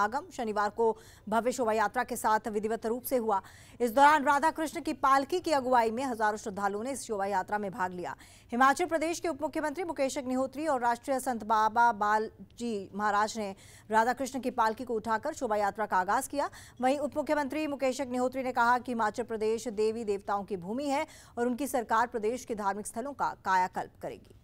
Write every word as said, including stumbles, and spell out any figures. आगम शनिवार को भव्य शोभा यात्रा के साथ विधिवत रूप से हुआ। इस दौरान राधा कृष्ण की पालकी की अगुवाई में हजारों श्रद्धालुओं ने इस शोभा यात्रा में भाग लिया। हिमाचल प्रदेश के उप मुख्यमंत्री मुकेश अग्निहोत्री और राष्ट्रीय संत बाबा बाल जी महाराज ने राधा कृष्ण की पालकी को उठाकर शोभा यात्रा का आगाज किया। वहीं उप मुख्यमंत्री मुकेश अग्निहोत्री ने कहा कि हिमाचल प्रदेश देवी देवताओं की भूमि है और उनकी सरकार प्रदेश के धार्मिक स्थलों का कायाकल्प करेगी।